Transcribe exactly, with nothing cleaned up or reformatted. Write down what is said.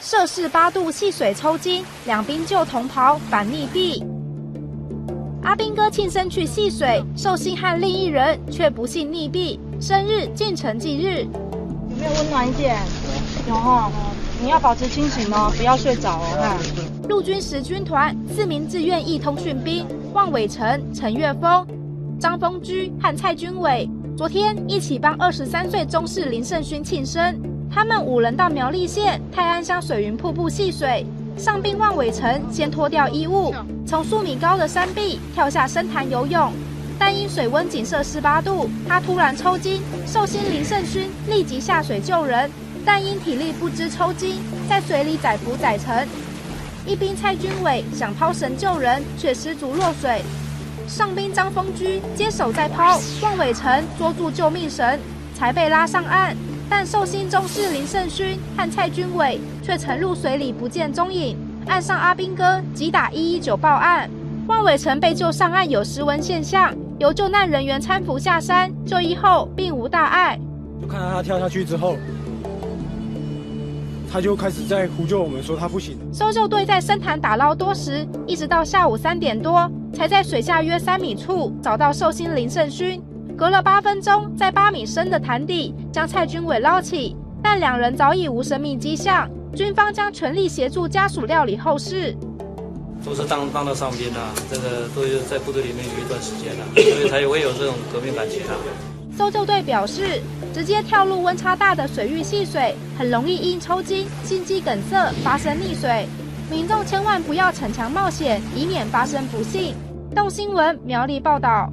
摄氏八度戏水抽筋，两兵救同袍反溺毙。阿兵哥庆生去戏水，寿星和另一人却不幸溺毙，生日进城忌日。有没有温暖一点？有哦，你要保持清醒哦，不要睡着哦。陆军十军团四名志愿役通讯兵望伟成、陈岳峰、张峰居和蔡君伟，昨天一起帮二十三岁中士林胜勋庆生。 他们五人到苗栗县泰安乡水云瀑布戏水，上兵万伟成先脱掉衣物，从数米高的山壁跳下深潭游泳，但因水温仅摄氏八度，他突然抽筋。寿星林胜勋立即下水救人，但因体力不支抽筋，在水里载浮载沉。一兵蔡君伟想抛绳救人，却失足落水。上兵张峰居接手再抛，万伟成捉住救命绳，才被拉上岸。 但寿星中士林胜勋和蔡君伟却沉入水里不见踪影，岸上阿兵哥急打一一九报案。万伟成被救上岸有失温现象，由救难人员搀扶下山，就医后并无大碍。就看到他跳下去之后，他就开始在呼救我们说他不行。搜救队在深潭打捞多时，一直到下午三点多才在水下约三米处找到寿星林胜勋。 隔了八分钟，在八米深的潭底将蔡君伟捞起，但两人早已无生命迹象。军方将全力协助家属料理后事。都是当当到上边啊，这个都是在部队里面有一段时间了、啊，所以才会有这种革命感情啊。搜救队表示，直接跳入温差大的水域戏水，很容易因抽筋、心肌梗塞发生溺水。民众千万不要逞强冒险，以免发生不幸。动新闻苗栗报道。